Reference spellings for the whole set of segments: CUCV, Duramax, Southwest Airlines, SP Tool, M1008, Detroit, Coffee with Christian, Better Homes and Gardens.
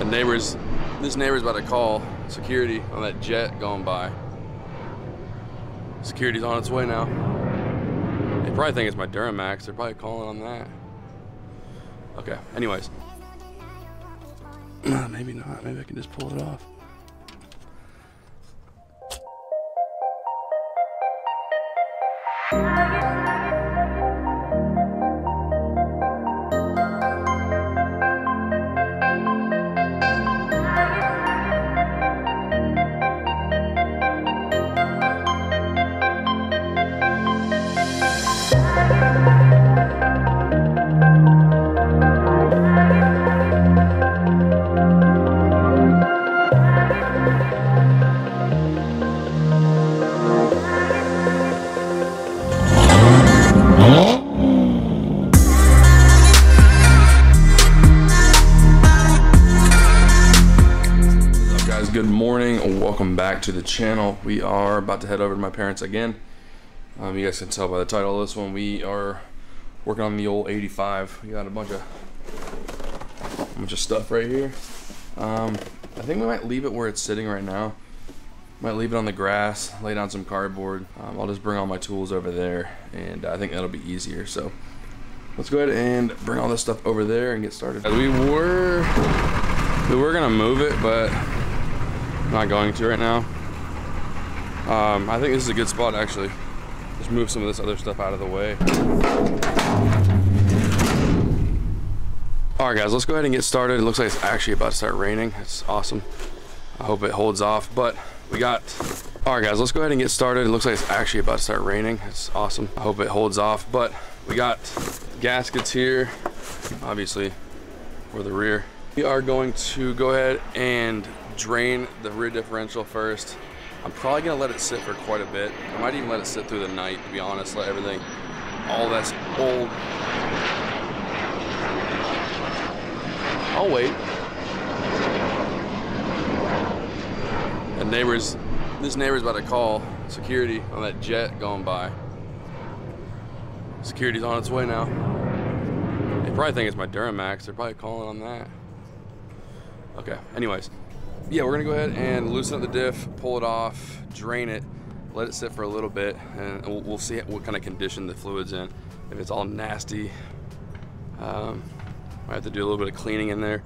And this neighbor's about to call security on that jet going by. Security's on its way now. They probably think it's my Duramax. They're probably calling on that. Okay, anyways. Maybe not, maybe I can just pull it off. Good morning, welcome back to the channel. We are about to head over to my parents again. You guys can tell by the title of this one, we are working on the old 85. We got a bunch of stuff right here. I think we might leave it where it's sitting right now. Might leave it on the grass, lay down some cardboard. I'll just bring all my tools over there, and I think that'll be easier. So let's go ahead and bring all this stuff over there and get started. We were gonna move it, but not going to right now. I think this is a good spot, actually. Just move some of this other stuff out of the way. All right, guys, let's go ahead and get started. It looks like it's actually about to start raining. It's awesome. I hope it holds off, but we got... All right, guys, let's go ahead and get started. It looks like it's actually about to start raining. It's awesome. I hope it holds off, but we got gaskets here, obviously, for the rear. We are going to go ahead and drain the rear differential first. I'm probably gonna let it sit for quite a bit. I might even let it sit through the night, to be honest. Let everything, all that's old. I'll wait. And this neighbor's about to call security on that jet going by. Security's on its way now. They probably think it's my Duramax. They're probably calling on that. Okay, anyways. Yeah, we're gonna go ahead and loosen up the diff, pull it off, drain it, let it sit for a little bit, and we'll see what kind of condition the fluid's in. If it's all nasty, I have to do a little bit of cleaning in there.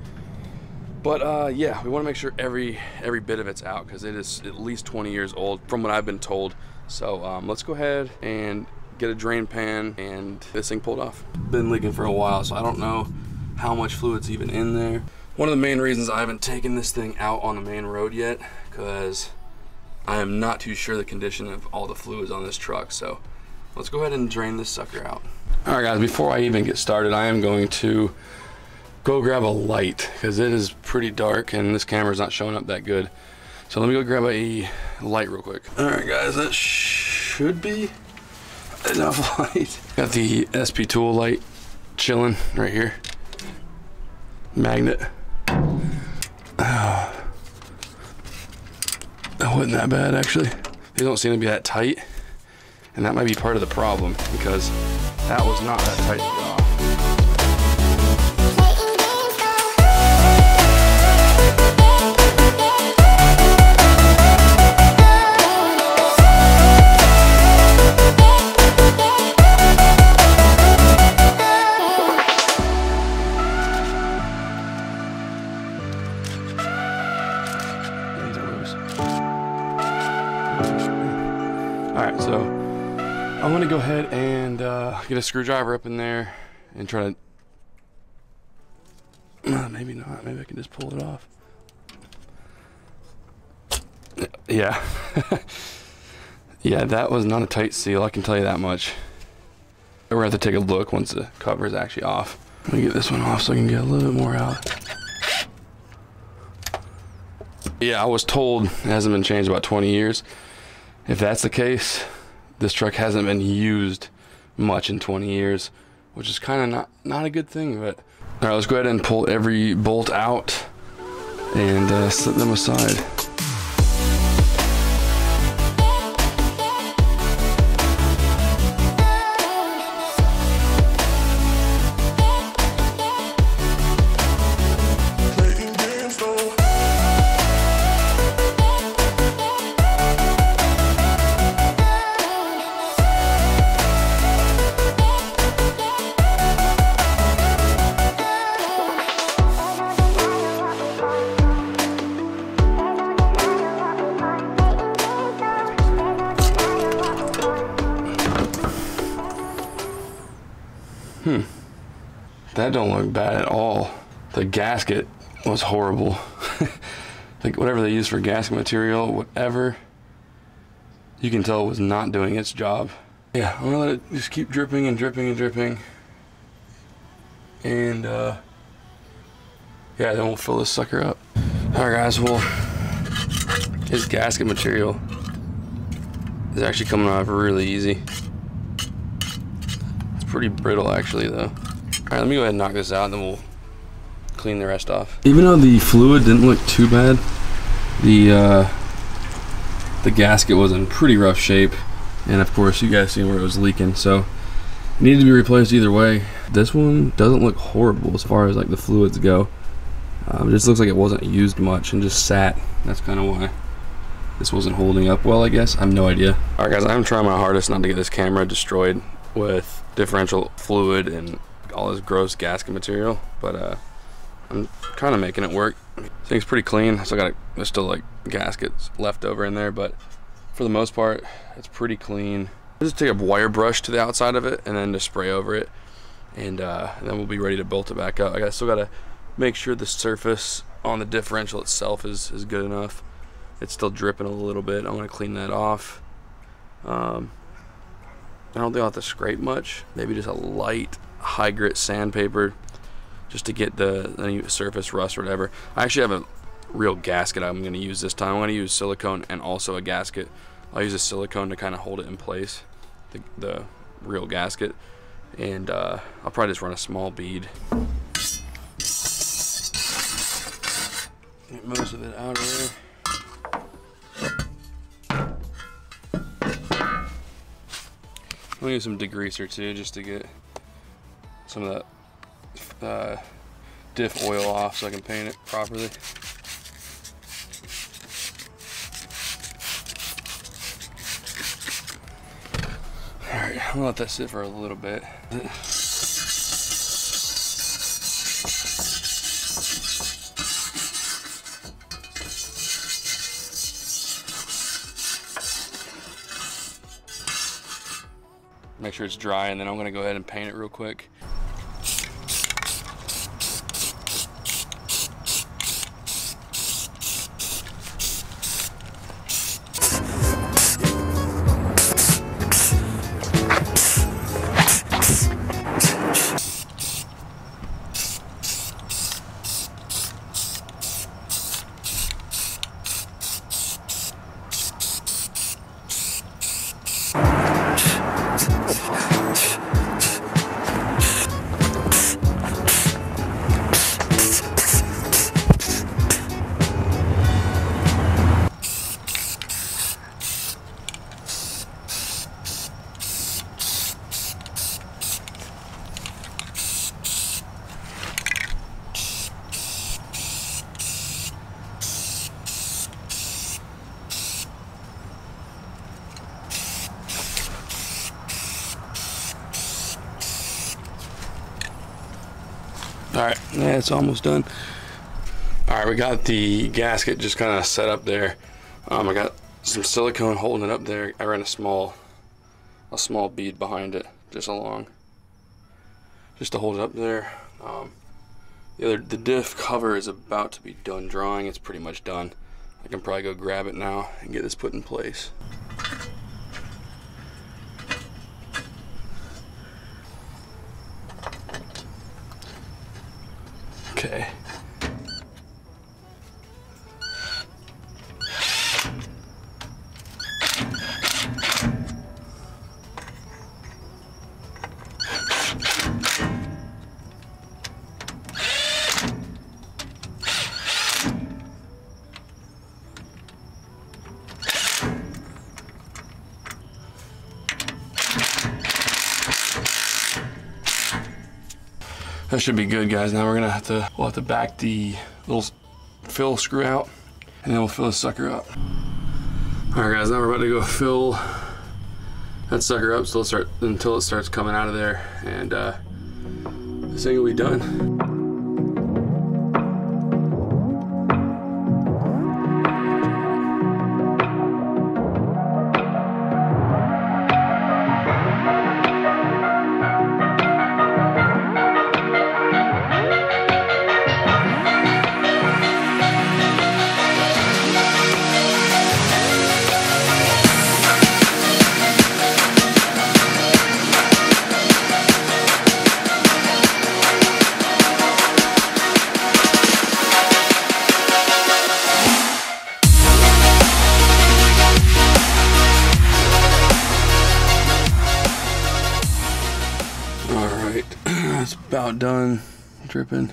But yeah, we wanna make sure every bit of it's out, because it is at least 20 years old from what I've been told. So let's go ahead and get a drain pan and this thing pulled off. Been leaking for a while, so I don't know how much fluid's even in there. One of the main reasons I haven't taken this thing out on the main road yet, because I am not too sure the condition of all the fluids on this truck. So let's go ahead and drain this sucker out. All right, guys, before I even get started, I am going to go grab a light, because it is pretty dark and this camera's not showing up that good. So let me go grab a light real quick. All right, guys, that should be enough light. Got the SP Tool light chilling right here. Magnet. That wasn't that bad, actually. They don't seem to be that tight, and that might be part of the problem, because that was not that tight at all. I'm gonna go ahead and get a screwdriver up in there and try to, maybe not, maybe I can just pull it off. Yeah. Yeah, that was not a tight seal, I can tell you that much. We're gonna have to take a look once the cover is actually off. Let me get this one off so I can get a little bit more out. Yeah, I was told it hasn't been changed about 20 years. If that's the case, this truck hasn't been used much in 20 years, which is kind of not a good thing, but... All right, let's go ahead and pull every bolt out and set them aside. That don't look bad at all. The gasket was horrible. Like whatever they used for gasket material, whatever, you can tell it was not doing its job. Yeah, I'm gonna let it just keep dripping and dripping and dripping. And yeah, then we'll fill this sucker up. All right guys, well, his gasket material is actually coming off really easy. It's pretty brittle actually though. All right, let me go ahead and knock this out and then we'll clean the rest off. Even though the fluid didn't look too bad, the gasket was in pretty rough shape, and of course you guys seen where it was leaking, so it needed to be replaced either way. This one doesn't look horrible as far as like the fluids go. It just looks like it wasn't used much and just sat. That's kind of why this wasn't holding up well, I guess. I have no idea. All right guys, I'm trying my hardest not to get this camera destroyed with differential fluid and all this gross gasket material, but I'm kind of making it work. Thing's pretty clean. I still got, there's still like gaskets left over in there, but for the most part, it's pretty clean. I'll just take a wire brush to the outside of it and then just spray over it, and then we'll be ready to bolt it back up. I still gotta make sure the surface on the differential itself is good enough. It's still dripping a little bit. I'm gonna clean that off. I don't think I'll have to scrape much. Maybe just a light high grit sandpaper just to get the any surface rust or whatever. I actually have a real gasket I'm gonna use this time. I'm gonna use silicone and also a gasket. I'll use a silicone to kind of hold it in place, the real gasket. And I'll probably just run a small bead. Get most of it out of there. I'm gonna use some degreaser too, just to get some of that diff oil off so I can paint it properly. All right, I'm gonna let that sit for a little bit. Make sure it's dry, and then I'm gonna go ahead and paint it real quick. All right, yeah, it's almost done. All right, we got the gasket just kind of set up there. I got some silicone holding it up there. I ran a small bead behind it, just to hold it up there. The diff cover is about to be done drying. It's pretty much done. I can probably go grab it now and get this put in place. Okay. That should be good, guys. Now we're gonna have to, we'll have to back the little fill screw out, and then we'll fill this sucker up. All right, guys. Now we're about to go fill that sucker up until it starts coming out of there, and this thing will be done. about done dripping.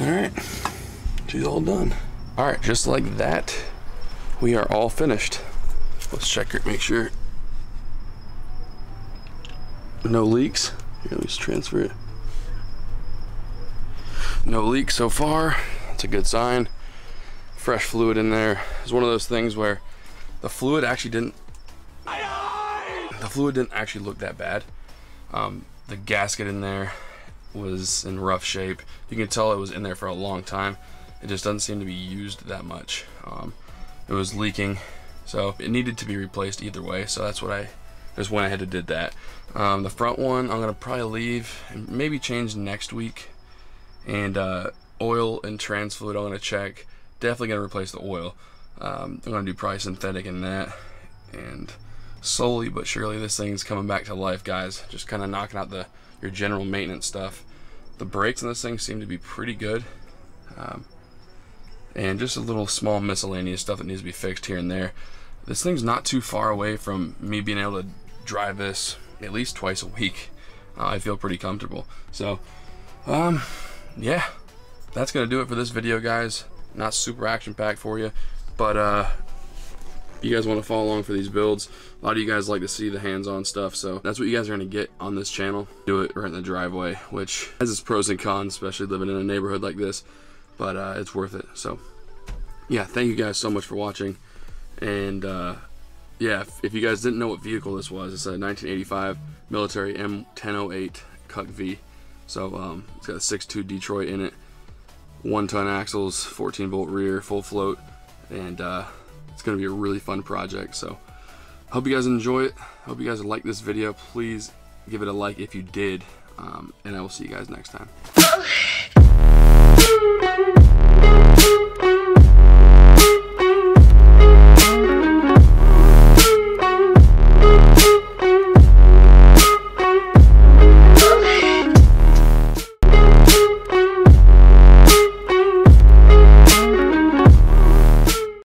Alright, she's all done. Alright, just like that, we are all finished. Let's check her, make sure. No leaks. Here, let's transfer it. No leaks so far. That's a good sign. Fresh fluid in there. It's one of those things where the fluid actually didn't. The fluid didn't actually look that bad. The gasket in there was in rough shape. You can tell it was in there for a long time. It just doesn't seem to be used that much. It was leaking, so it needed to be replaced either way. So that's what I just went ahead and did that. The front one I'm gonna probably leave and maybe change next week, and oil and trans fluid I'm gonna check. Definitely gonna replace the oil. I'm gonna do probably synthetic in that, and slowly but surely this thing's coming back to life, guys. Just kind of knocking out your general maintenance stuff. The brakes on this thing seem to be pretty good, and just a little small miscellaneous stuff that needs to be fixed here and there. This thing's not too far away from me being able to drive this at least twice a week. I feel pretty comfortable. So yeah, that's gonna do it for this video, guys. Not super action packed for you, but you guys want to follow along for these builds. A lot of you guys like to see the hands-on stuff, so that's what you guys are going to get on this channel. Do it right in the driveway, which has its pros and cons, especially living in a neighborhood like this, but it's worth it. So yeah, thank you guys so much for watching. And yeah, if you guys didn't know what vehicle this was, it's a 1985 military M1008 CUCV. So it's got a 6.2 Detroit in it, 1-ton axles, 14-volt rear, full float, and it's gonna be a really fun project. So hope you guys enjoy it. Hope you guys like this video. Please give it a like if you did, and I will see you guys next time.